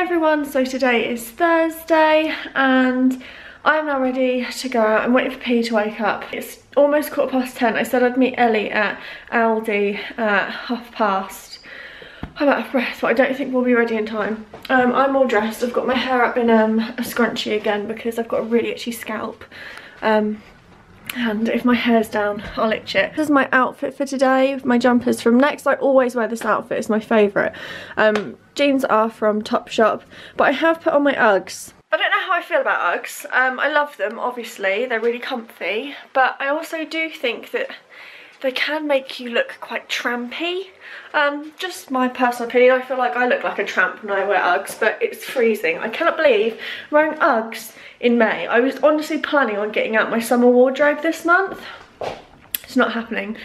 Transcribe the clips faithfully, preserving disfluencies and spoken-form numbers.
everyone, so today is Thursday and I'm now ready to go out. I'm waiting for P to wake up. It's almost quarter past ten. I said I'd meet Ellie at Aldi at half past. I'm out of breath, but I don't think we'll be ready in time. Um, I'm all dressed. I've got my hair up in um, a scrunchie again because I've got a really itchy scalp. Um, And if my hair's down, I'll itch it. This is my outfit for today. My jumper's from Next. I always wear this outfit. It's my favourite. Um, jeans are from Topshop. But I have put on my Uggs. I don't know how I feel about Uggs. Um, I love them, obviously. They're really comfy. But I also do think that they can make you look quite trampy. Um, just my personal opinion. I feel like I look like a tramp when I wear Uggs. But it's freezing. I cannot believe I'm wearing Uggs in May. I was honestly planning on getting out my summer wardrobe this month. It's not happening.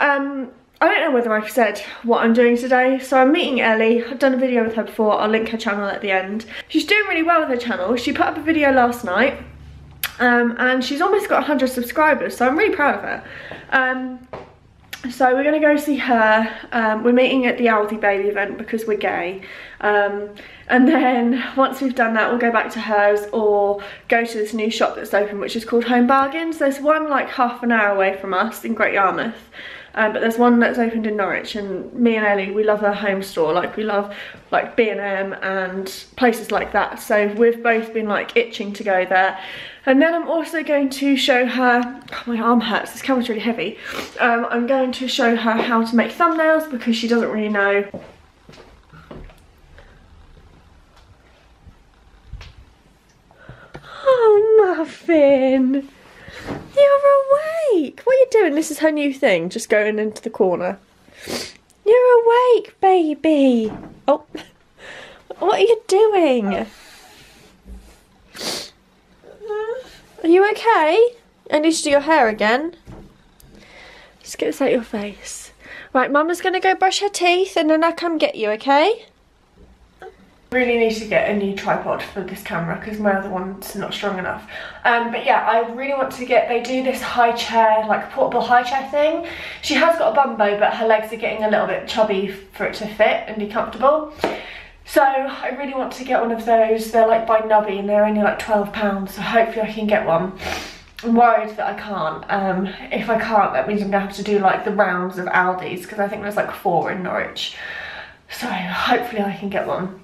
Um, I don't know whether I've said what I'm doing today. So I'm meeting Ellie. I've done a video with her before. I'll link her channel at the end. She's doing really well with her channel. She put up a video last night. Um, and she's almost got one hundred subscribers. So I'm really proud of her. Um, so we're going to go see her. Um, we're meeting at the Aldi baby event because we're gay. Um, And then once we've done that, we'll go back to hers or go to this new shop that's open, which is called Home Bargains. There's one like half an hour away from us in Great Yarmouth, um, but there's one that's opened in Norwich. And me and Ellie, we love our home store. Like we love like B and M and places like that. So we've both been like itching to go there. And then I'm also going to show her, oh, my arm hurts, this camera's really heavy. Um, I'm going to show her how to make thumbnails because she doesn't really know. Muffin, you're awake. What are you doing? This is her new thing, just going into the corner. You're awake, baby. Oh, what are you doing? Are you okay? I need to do your hair again. Just get this out your face. Right, Mama's going to go brush her teeth and then I'll come get you, okay? Really need to get a new tripod for this camera because my other one's not strong enough. Um, but yeah, I really want to get, they do this high chair, like portable high chair thing. She has got a bumbo, but her legs are getting a little bit chubby for it to fit and be comfortable. So I really want to get one of those. They're like by Nubby and they're only like twelve pounds. So hopefully I can get one. I'm worried that I can't. Um, if I can't, that means I'm going to have to do like the rounds of Aldi's because I think there's like four in Norwich. So hopefully I can get one.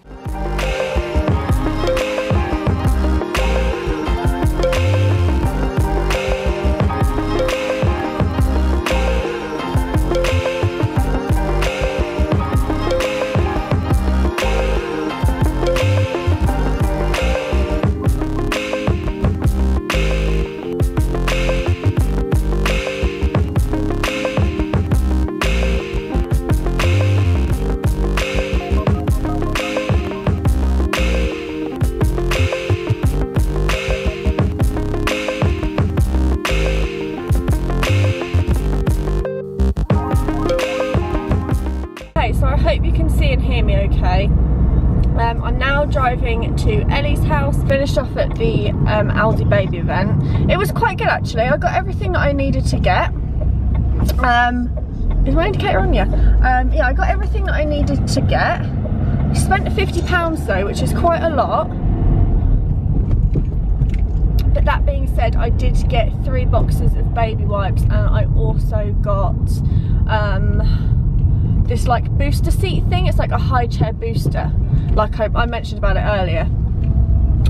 To Ellie's house, finished off at the um, Aldi baby event. It was quite good actually. I got everything that I needed to get. Um, is my indicator on? Yeah. Um, yeah, I got everything that I needed to get. Spent fifty pounds though, which is quite a lot. But that being said, I did get three boxes of baby wipes and I also got um, this like booster seat thing. It's like a high chair booster. Like I, I mentioned about it earlier.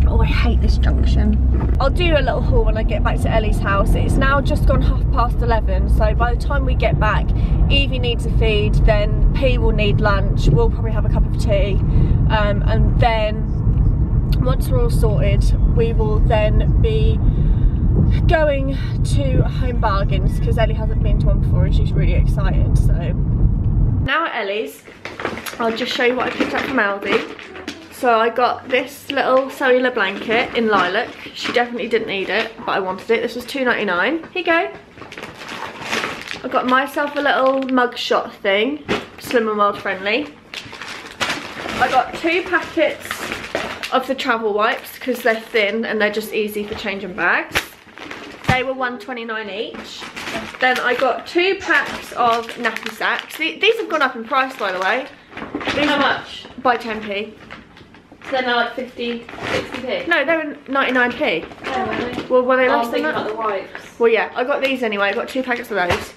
Oh, I hate this junction. I'll do a little haul when I get back to Ellie's house. It's now just gone half past eleven, so by the time we get back, Evie needs a feed, then P will need lunch, we'll probably have a cup of tea, um, and then once we're all sorted, we will then be going to Home Bargains, because Ellie hasn't been to one before and she's really excited, so. Now at Ellie's, I'll just show you what I picked up from Aldi. So I got this little cellular blanket in lilac. She definitely didn't need it, but I wanted it. This was two ninety-nine. Here you go. I got myself a little mugshot thing, Slimming World friendly. I got two packets of the travel wipes because they're thin and they're just easy for changing bags. They were one twenty-nine each. Then I got two packs of nappy sacks. These have gone up in price, by the way. These How much? By ten p. So they're now like fifty, sixty p? No, they're in ninety-nine p. Oh, really? Well, were they less oh, than that? About the wipes. Well, yeah, I got these anyway. I got two packets of those.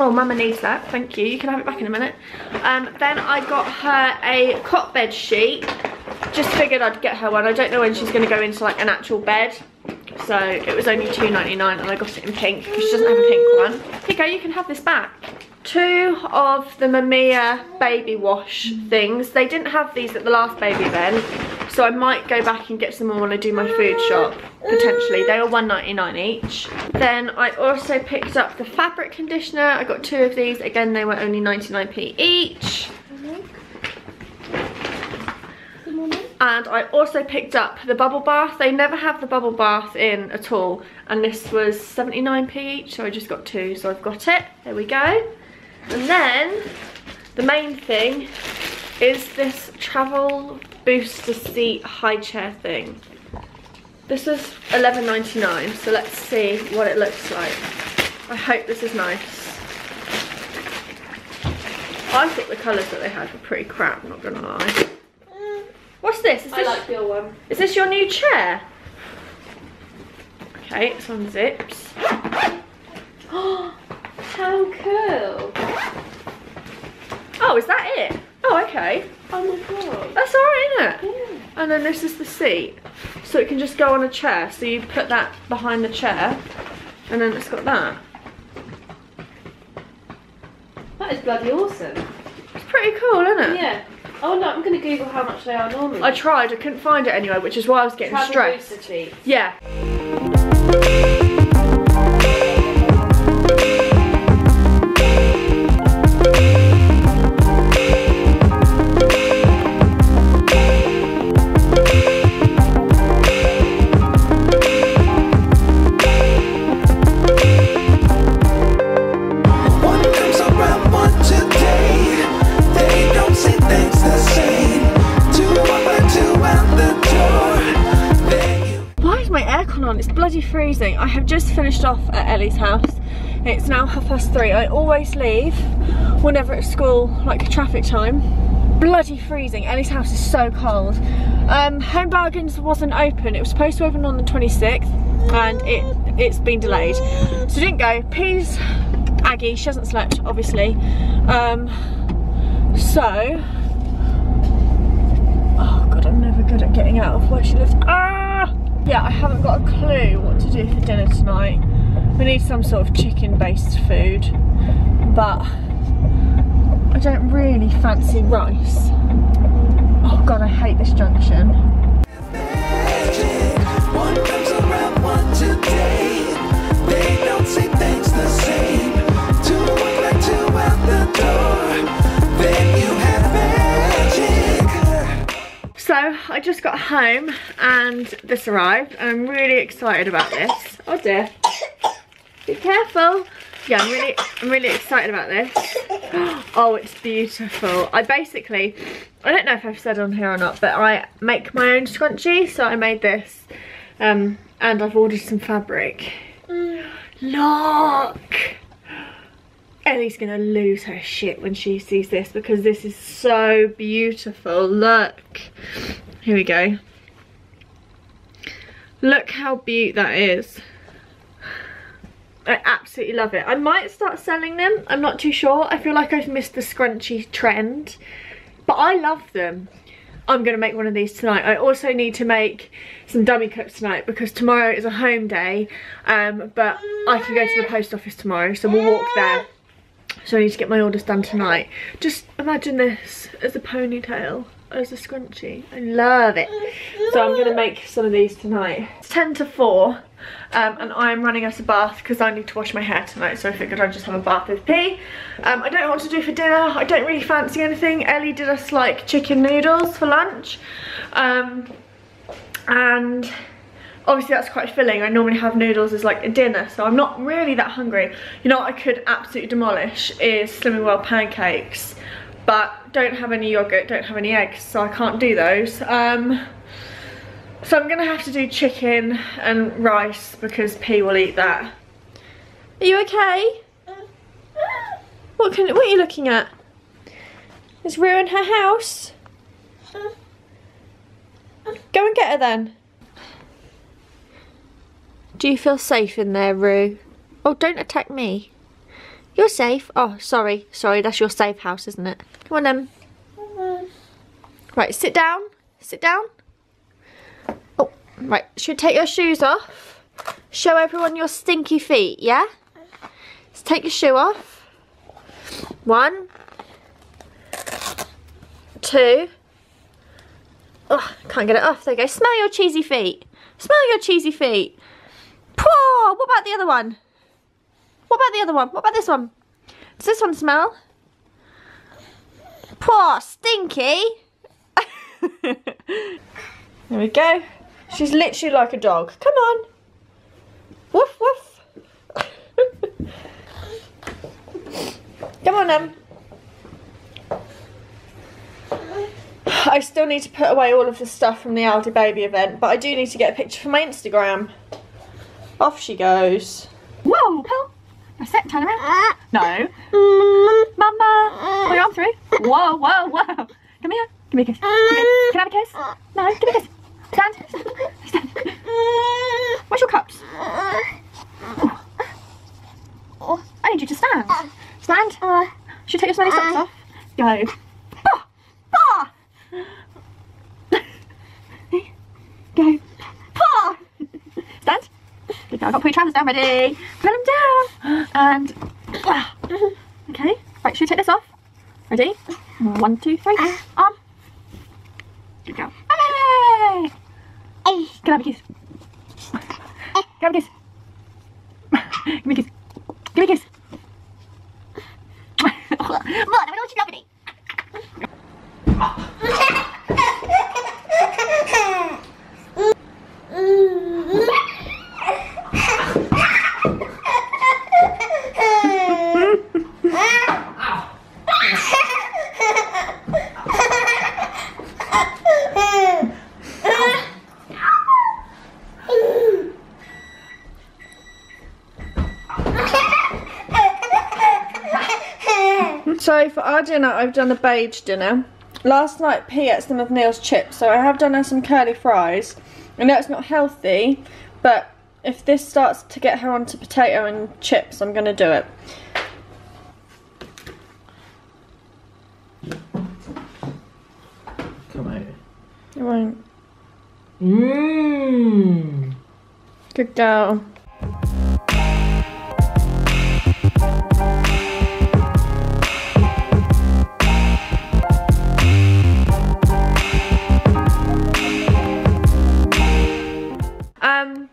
Oh, Mama needs that. Thank you. You can have it back in a minute. Um, then I got her a cot bed sheet. Just figured I'd get her one. I don't know when she's going to go into like an actual bed. So it was only two ninety-nine and I got it in pink because she doesn't have a pink one. Here you go, you can have this back. Two of the Mamiya baby wash things. They didn't have these at the last baby event. So I might go back and get some more when I do my food shop, potentially. They are one ninety-nine each. Then I also picked up the fabric conditioner. I got two of these. Again, they were only ninety-nine p each. And I also picked up the bubble bath. They never have the bubble bath in at all. And this was seventy-nine p each, so I just got two, so I've got it. There we go. And then, the main thing is this travel booster seat high chair thing. This was eleven ninety-nine, so let's see what it looks like. I hope this is nice. I think the colours that they had were pretty crap, I'm not gonna lie. What's this? Is this? I like your one. Is this your new chair? Okay, it unzips. Oh, how cool! Oh, is that it? Oh, okay. Oh my god. That's alright, isn't it? Yeah. And then this is the seat, so it can just go on a chair. So you put that behind the chair, and then it's got that. That is bloody awesome. It's pretty cool, isn't it? Yeah. Oh no, I'm going to Google how much they are normally. I tried, I couldn't find it anywhere, which is why I was getting Travel stressed. Booster sheets. Yeah. Freezing. I have just finished off at Ellie's house. It's now half past three. I always leave whenever it's school, like traffic time. Bloody freezing. Ellie's house is so cold. Um, Home Bargains wasn't open. It was supposed to open on the twenty-sixth and it, it's been delayed. So I didn't go. Peas, Aggie, she hasn't slept obviously. Um, so, oh god, I'm never good at getting out of where she lives. Ah! Yeah, I haven't got a clue what to do for dinner tonight. We need some sort of chicken-based food, but I don't really fancy rice. Oh god, I hate this junction. So I just got home and this arrived and I'm really excited about this. Oh dear. Be careful. Yeah, I'm really I'm really excited about this. Oh, it's beautiful. I basically, I don't know if I've said on here or not, but I make my own scrunchie, so I made this. Um and I've ordered some fabric. Mm. Look! Ellie's gonna lose her shit when she sees this because this is so beautiful. Look, here we go. Look how beaut that is. I absolutely love it. I might start selling them. I'm not too sure. I feel like I've missed the scrunchy trend, but I love them. I'm gonna make one of these tonight. I also need to make some dummy cups tonight because tomorrow is a home day, um, but I can go to the post office tomorrow, so we'll walk there. So I need to get my orders done tonight. Just imagine this as a ponytail, as a scrunchie. I love it. So I'm gonna make some of these tonight. It's ten to four, um, and I'm running out of bath because I need to wash my hair tonight, so I figured I'd just have a bath with P. Um, I don't know what to do for dinner. I don't really fancy anything. Ellie did us like chicken noodles for lunch. Um, and obviously that's quite filling. I normally have noodles as like a dinner, so I'm not really that hungry. You know what I could absolutely demolish is Slimming World pancakes, but don't have any yogurt, don't have any eggs, so I can't do those. Um, so I'm gonna have to do chicken and rice because P will eat that. Are you okay? What can? What are you looking at? It's Roo in her house. Go and get her then. Do you feel safe in there, Roo? Oh, don't attack me. You're safe. Oh, sorry. Sorry, that's your safe house, isn't it? Come on, then. Um. Right, sit down. Sit down. Oh, right. Should take your shoes off. Show everyone your stinky feet, yeah? Let's take your shoe off. One. Two. Oh, can't get it off. There you go. Smell your cheesy feet. Smell your cheesy feet. Poor! What about the other one? What about the other one? What about this one? Does this one smell? Poor stinky! There we go. She's literally like a dog. Come on! Woof woof! Come on then. I still need to put away all of the stuff from the Aldi baby event, but I do need to get a picture for my Instagram. Off she goes. Whoa! Cool. That's it, turn around. No. Mama! Put your arm through. Whoa, whoa, whoa. Come here. Give me a kiss. Give me a, can I have a kiss? No, give me a kiss. Stand. Stand. Where's your cups? Oh. I need you to stand. Stand. Should I take your smelly socks off? Go. Bah! Bah! Go. Bah! Stand. Good girl, I've got to put your trousers down, ready? Put them down! And... Okay, right, should we take this off? Ready? One, two, three, arm. Good girl. Hey! Can I have a kiss? Can I have a kiss? Give me a kiss. Give me a kiss. What? So for our dinner, I've done a beige dinner. Last night, P ate some of Neil's chips, so I have done her some curly fries. I know it's not healthy, but if this starts to get her onto potato and chips, I'm going to do it. Come over. You won't. Mmm. Good girl. Um,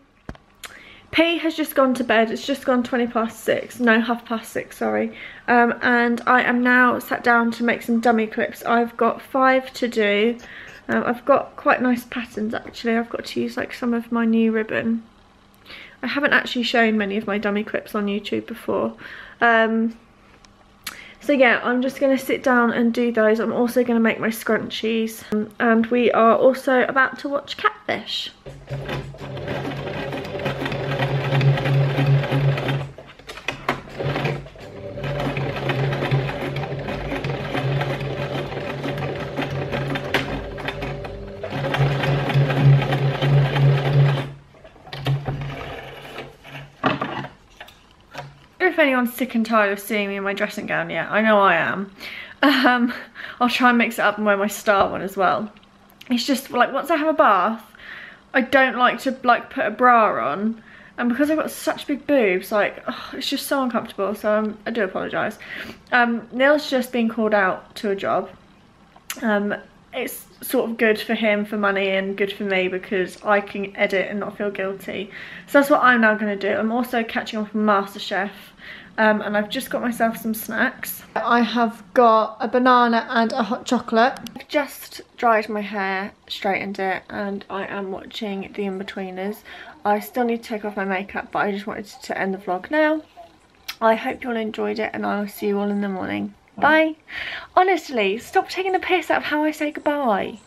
P has just gone to bed. It's just gone twenty past six. No, half past six, sorry. Um, and I am now sat down to make some dummy clips. I've got five to do. Um, I've got quite nice patterns, actually. I've got to use, like, some of my new ribbon. I haven't actually shown many of my dummy clips on YouTube before. Um, so, yeah, I'm just going to sit down and do those. I'm also going to make my scrunchies. Um, and we are also about to watch Catfish. If anyone's sick and tired of seeing me in my dressing gown, yeah, I know I am. Um, I'll try and mix it up and wear my star one as well. It's just like once I have a bath, I don't like to like put a bra on, and because I've got such big boobs, like oh, it's just so uncomfortable. So um, I do apologise. Um, Neil's just been called out to a job. Um, it's sort of good for him for money and good for me because I can edit and not feel guilty. So that's what I'm now going to do. I'm also catching up on MasterChef, um, and I've just got myself some snacks. I have got a banana and a hot chocolate. I've just dried my hair, straightened it, and I am watching the In-Betweeners. I still need to take off my makeup, but I just wanted to end the vlog now. I hope you all enjoyed it, and I will see you all in the morning. Bye. Honestly, stop taking the piss out of how I say goodbye.